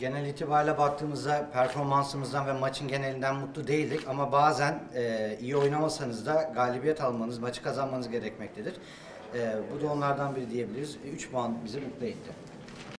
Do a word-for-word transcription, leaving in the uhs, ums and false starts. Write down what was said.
genel itibariyle baktığımızda performansımızdan ve maçın genelinden mutlu değildik. Ama bazen e, iyi oynamasanız da galibiyet almanız, maçı kazanmanız gerekmektedir. E, bu da onlardan biri diyebiliriz. üç puan bizi mutlu etti.